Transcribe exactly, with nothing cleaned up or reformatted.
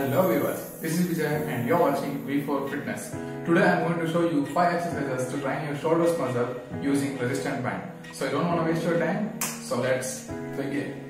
Hello viewers, this is Vijay and you are watching V four Fitness. Today I am going to show you five exercises to train your shoulders muscle using resistance band. So I don't want to waste your time, so let's begin.